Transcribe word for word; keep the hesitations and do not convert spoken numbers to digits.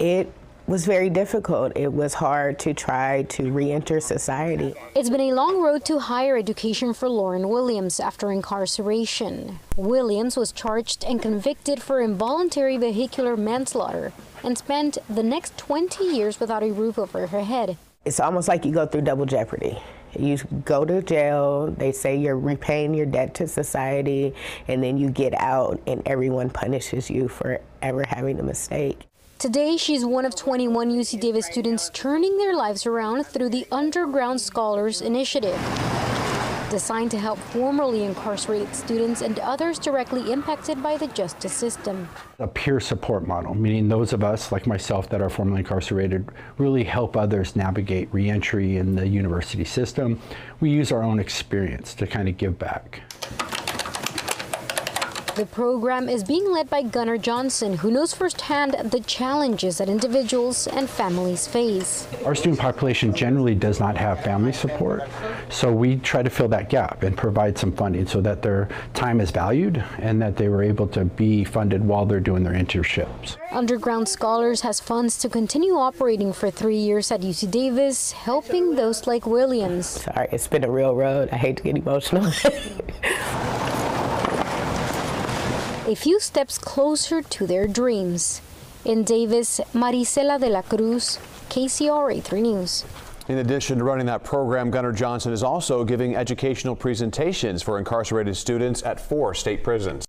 it was very difficult. It was hard to try to re-enter society. It's been a long road to higher education for Laurin Williams after incarceration. Williams was charged and convicted for involuntary vehicular manslaughter and spent the next twenty years without a roof over her head. It's almost like you go through double jeopardy. You go to jail, they say you're repaying your debt to society, and then you get out and everyone punishes you for ever having a mistake. Today, she's one of twenty-one U C Davis students turning their lives around through the Underground Scholars Initiative, designed to help formerly incarcerated students and others directly impacted by the justice system. A peer support model, meaning those of us, like myself, that are formerly incarcerated, really help others navigate reentry in the university system. We use our own experience to kind of give back. The program is being led by Gunnar Johnson, who knows firsthand the challenges that individuals and families face. Our student population generally does not have family support, so we try to fill that gap and provide some funding so that their time is valued and that they were able to be funded while they're doing their internships. Underground Scholars has funds to continue operating for three years at U C Davis, helping those like Williams. Sorry, it's been a real road. I hate to get emotional. A few steps closer to their dreams. In Davis, Maricela De La Cruz, K C R A three News. In addition to running that program, Gunnar Johnson is also giving educational presentations for incarcerated students at four state prisons.